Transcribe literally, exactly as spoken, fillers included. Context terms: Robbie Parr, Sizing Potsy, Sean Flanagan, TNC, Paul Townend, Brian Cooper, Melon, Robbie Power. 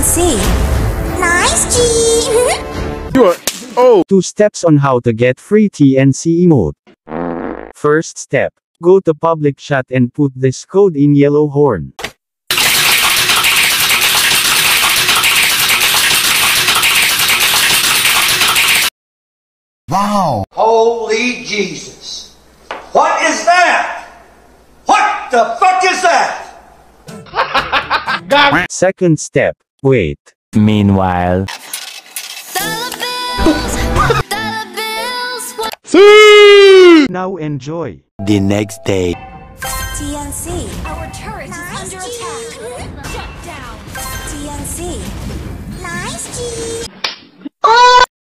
T N C. Nice, G! You're, oh. Two steps on how to get free T N C emote. First step. Go to public chat and put this code in yellow horn. Wow! Holy Jesus! What is that? What the fuck is that? God. Second step. Wait. Meanwhile. Dollar bills, dollar bills, what? See! Now enjoy. The next day. T N C. Our turret nice is under G. attack. Shut down. T N C. Nice G.